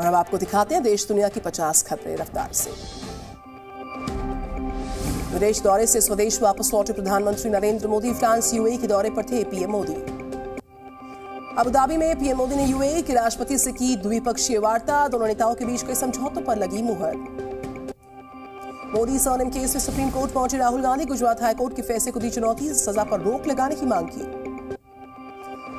और अब आपको दिखाते हैं देश दुनिया की 50 खबरें रफ्तार से। विदेश दौरे से स्वदेश वापस लौटे प्रधानमंत्री नरेंद्र मोदी, फ्रांस यूएई के दौरे पर थे पीएम मोदी। अबुधाबी में पीएम मोदी ने यूएई के राष्ट्रपति से की द्विपक्षीय वार्ता, दोनों नेताओं के बीच कई समझौतों पर लगी मुहर। मोदी सौनिम केस में सुप्रीम कोर्ट पहुंचे राहुल गांधी, गुजरात हाईकोर्ट के फैसले को दी चुनौती, सजा पर रोक लगाने की मांग की।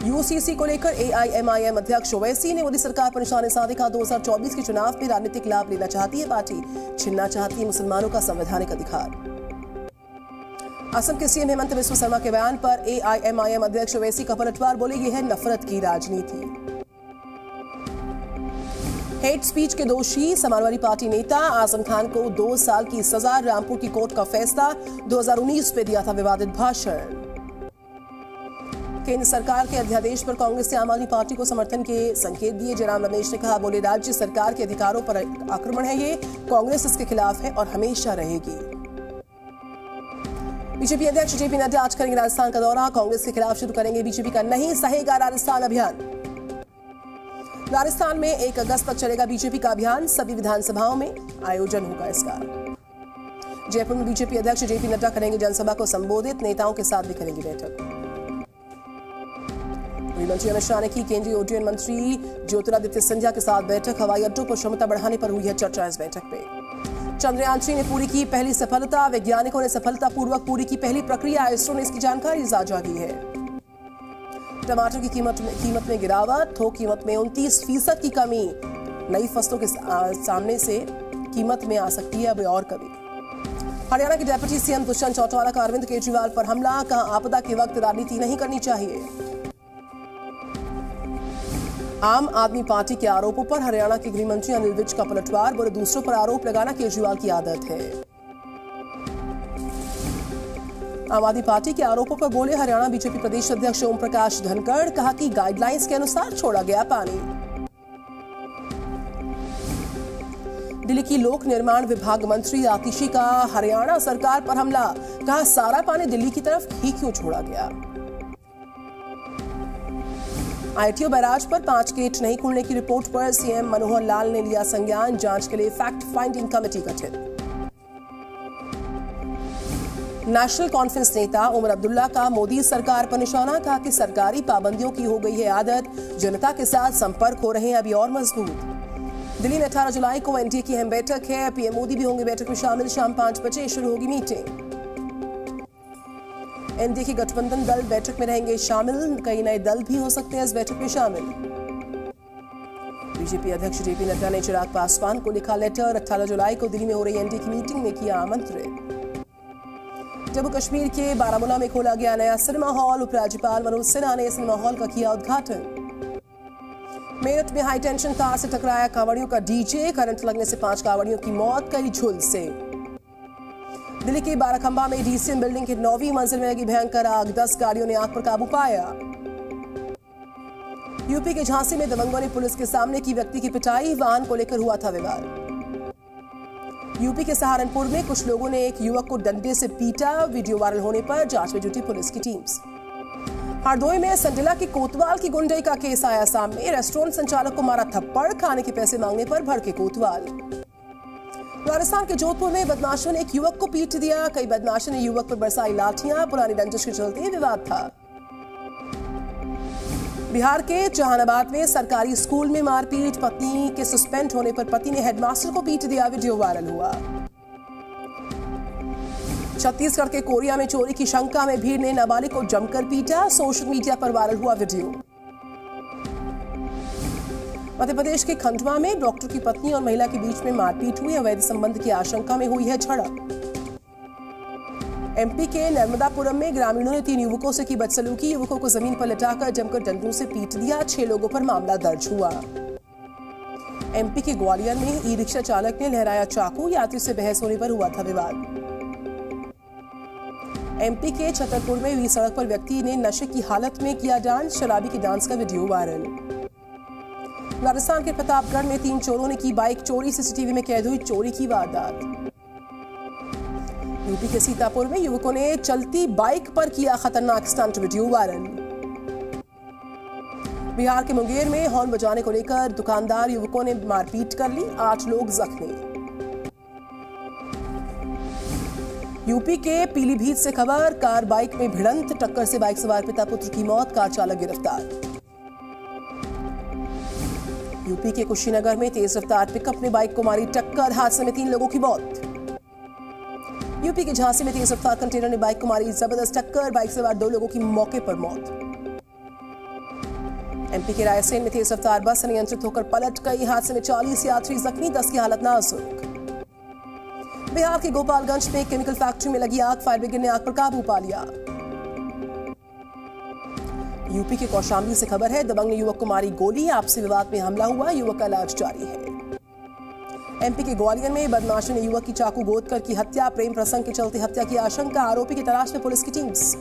यूसीसी को लेकर एआईएमआईएम अध्यक्ष ओवैसी ने मोदी सरकार पर निशाने साधे, कहा 2024 के चुनाव में राजनीतिक लाभ लेना चाहती है पार्टी, छीनना चाहती है मुसलमानों का संवैधानिक अधिकार। असम के सीएम हेमंत बिस्वा सरमा के बयान पर एआईएमआईएम अध्यक्ष ओवैसी का पलटवार, बोले यह है नफरत की राजनीति। हेट स्पीच के दोषी समाजवादी पार्टी नेता आजम खान को 2 साल की सजा, रामपुर की कोर्ट का फैसला, 2019 पे दिया था विवादित भाषण। केंद्र सरकार के अध्यादेश पर कांग्रेस से आम आदमी पार्टी को समर्थन के संकेत दिए, जयराम रमेश ने कहा, बोले राज्य सरकार के अधिकारों पर आक्रमण है ये, कांग्रेस इसके खिलाफ है और हमेशा रहेगी। बीजेपी अध्यक्ष जेपी नड्डा आज करेंगे राजस्थान का दौरा, कांग्रेस के खिलाफ शुरू करेंगे बीजेपी का नहीं सहेगा राजस्थान अभियान। राजस्थान में 1 अगस्त तक चलेगा बीजेपी का अभियान, सभी विधानसभाओं में आयोजन होगा इसका। जयपुर में बीजेपी अध्यक्ष जेपी नड्डा करेंगे जनसभा को संबोधित, नेताओं के साथ भी करेंगे बैठक। गृहमंत्री अमित शाह ने की केंद्रीय उड्डयन मंत्री ज्योतिरादित्य सिंधिया के साथ बैठक, हवाई अड्डों पर क्षमता बढ़ाने पर हुई है चर्चा इस बैठक में। चंद्रयान 3 ने पूरी की पहली सफलता, वैज्ञानिकों ने सफलतापूर्वक पूरी की पहली प्रक्रिया, इसरो ने इसकी जानकारी साझा की है। टमाटर की कीमत में गिरावट, थोक कीमत में 29% की कमी, नई फसलों के सामने से कीमत में आ सकती है अब और कमी। हरियाणा के डेप्यूटी सीएम दुष्यंत चौटाला का अरविंद केजरीवाल पर हमला, कहा आपदा के वक्त राजनीति नहीं करनी चाहिए। आम आदमी पार्टी के आरोपों पर हरियाणा के गृहमंत्री अनिल विज का पलटवार, बोले दूसरों पर आरोप लगाना केजरीवाल की आदत है। आम आदमी पार्टी के आरोपों पर बोले हरियाणा बीजेपी प्रदेश अध्यक्ष ओम प्रकाश धनखड़, कहा कि गाइडलाइंस के अनुसार छोड़ा गया पानी। दिल्ली की लोक निर्माण विभाग मंत्री आतिशी का हरियाणा सरकार पर हमला, कहा सारा पानी दिल्ली की तरफ ही क्यों छोड़ा गया। आईटीओ बैराज पर 5 गेट नहीं खुलने की रिपोर्ट पर सीएम मनोहर लाल ने लिया संज्ञान, जांच के लिए फैक्ट फाइंडिंग कमेटी गठित। नेशनल कॉन्फ्रेंस नेता उमर अब्दुल्ला का मोदी सरकार पर निशाना, कहा कि सरकारी पाबंदियों की हो गई है आदत, जनता के साथ संपर्क हो रहे हैं अभी और मजबूत। दिल्ली में 18 जुलाई को एनडीए की अहम बैठक है, पीएम मोदी भी होंगे बैठक में शामिल, शाम 5 बजे शुरू होगी मीटिंग। एनडीए के गठबंधन दल बैठक में रहेंगे शामिल, कई नए दल भी हो सकते हैं इस बैठक में शामिल। बीजेपी अध्यक्ष जेपी नड्डा ने चिराग पासवान को लिखा लेटर, 18 जुलाई को दिल्ली में हो रही एनडीए की मीटिंग में किया आमंत्रित। जम्मू कश्मीर के बारामूला में खोला गया नया सिनेमा हॉल, उपराज्यपाल मनोज सिन्हा ने सिनेमा हॉल का किया उद्घाटन। मेरठ में हाई टेंशन तार से टकराया कांवड़ियों का डीजे, करंट लगने से 5 कांवड़ियों की मौत, कई झुलसे। दिल्ली के बाराखंबा में डीसीएम बिल्डिंग की 9वीं मंजिल में लगी भयंकर आग, 10 गाड़ियों ने आग पर काबू पाया। यूपी के झांसी में दबंगों ने पुलिस के सामने की व्यक्ति की पिटाई, वाहन को लेकर हुआ था विवाद। यूपी के सहारनपुर में कुछ लोगों ने एक युवक को डंडे से पीटा, वीडियो वायरल होने पर जांच में जुटी पुलिस की टीम्स। हरदोई में संडिला के कोतवाल की गुंडई का केस आया सामने, रेस्टोरेंट संचालक को मारा थप्पड़, खाने के पैसे मांगने पर भड़के कोतवाल। राजस्थान के जोधपुर में बदमाशों ने एक युवक को पीट दिया, कई बदमाशों ने युवक पर बरसाई लाठियां, पुरानी रंजिश के चलते विवाद था। बिहार के जहानाबाद में सरकारी स्कूल में मारपीट, पत्नी के सस्पेंड होने पर पति ने हेडमास्टर को पीट दिया, वीडियो वायरल हुआ। छत्तीसगढ़ के कोरिया में चोरी की शंका में भीड़ ने नाबालिग को जमकर पीटा, सोशल मीडिया पर वायरल हुआ वीडियो। मध्य प्रदेश के खंडवा में डॉक्टर की पत्नी और महिला के बीच में मारपीट हुई, अवैध संबंध की आशंका में हुई है झड़प। एमपी के नर्मदापुरम में ग्रामीणों ने 3 युवकों से की बदसलूकी, युवकों को जमीन पर लटाकर जमकर डंडों से पीट दिया, 6 लोगों पर मामला दर्ज हुआ। एमपी के ग्वालियर में ई रिक्शा चालक ने लहराया चाकू, यात्री से बहस होने पर हुआ था विवाद। एमपी के छतरपुर में हुई सड़क पर व्यक्ति ने नशे की हालत में किया डांस, शराबी की डांस का वीडियो वायरल। राजस्थान के प्रतापगढ़ में 3 चोरों ने की बाइक चोरी, सीसीटीवी में कैद हुई चोरी की वारदात। यूपी के सीतापुर में युवकों ने चलती बाइक पर किया खतरनाक स्टंट, वीडियो वायरल। बिहार के मुंगेर में हॉर्न बजाने को लेकर दुकानदार युवकों ने मारपीट कर ली, 8 लोग जख्मी। यूपी के पीलीभीत से खबर, कार बाइक में भिड़ंत, टक्कर से बाइक सवार पिता पुत्र की मौत, कार चालक गिरफ्तार। यूपी के कुशीनगर में तेज रफ्तार पिकअप ने बाइक को मारी टक्कर, हादसे में 3 लोगों की मौत। यूपी के झांसी में तेज रफ्तार कंटेनर ने बाइक को मारी जबरदस्त टक्कर, बाइक सवार 2 लोगों की मौके पर मौत। एमपी के रायसेन में तेज रफ्तार बस अनियंत्रित होकर पलट गई, हादसे में 40 यात्री जख्मी, 10 की हालत नाजुक। बिहार के गोपालगंज में केमिकल फैक्ट्री में लगी आग, फायर ब्रिगेड ने आग पर काबू पा लिया। यूपी के कौशाम्बी से खबर है, दबंग ने युवक को मारी गोली, आपसी विवाद में हमला हुआ, युवक का इलाज जारी है। एमपी के ग्वालियर में बदमाशों ने युवक की चाकू गोदकर की हत्या, प्रेम प्रसंग के चलते हत्या की आशंका, आरोपी की तलाश में पुलिस की टीम्स।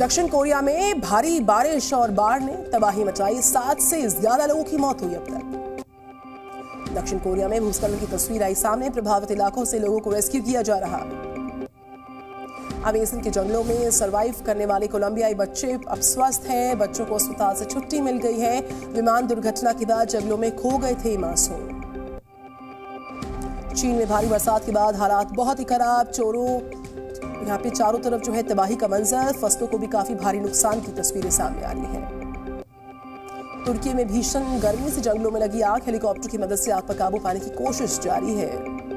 दक्षिण कोरिया में भारी बारिश और बाढ़ ने तबाही मचाई, 7 से ज्यादा लोगों की मौत हुई अब तक। दक्षिण कोरिया में भूस्खलन की तस्वीर आई सामने, प्रभावित इलाकों से लोगों को रेस्क्यू किया जा रहा। अमेज़न के जंगलों में सर्वाइव करने वाले कोलंबियाई बच्चे अब स्वस्थ हैं, बच्चों को अस्पताल से छुट्टी मिल गई है। विमान दुर्घटना के बाद जंगलों में खो गए थे मासूम। चीन में भारी बरसात के बाद हालात बहुत ही खराब, यहाँ पे चारों तरफ जो है तबाही का मंजर, फसलों को भी काफी भारी नुकसान की तस्वीरें सामने आ रही है। तुर्की में भीषण गर्मी से जंगलों में लगी आग, हेलीकॉप्टर की मदद से आग पर काबू पाने की कोशिश जारी है।